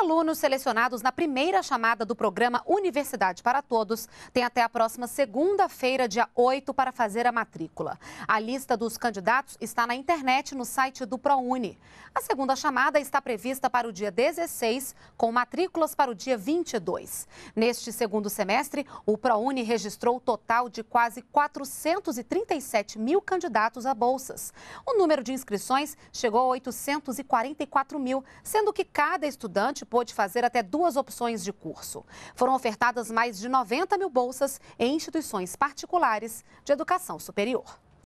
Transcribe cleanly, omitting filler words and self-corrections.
alunos selecionados na primeira chamada do programa Universidade para Todos têm até a próxima segunda-feira, dia 8, para fazer a matrícula. A lista dos candidatos está na internet no site do ProUni. A segunda chamada está prevista para o dia 16, com matrículas para o dia 22. Neste segundo semestre, o ProUni registrou o total de quase 437 mil candidatos a bolsas. O número de inscrições chegou a 844 mil, sendo que cada estudante pôde fazer até 2 opções de curso. Foram ofertadas mais de 90 mil bolsas em instituições particulares de educação superior.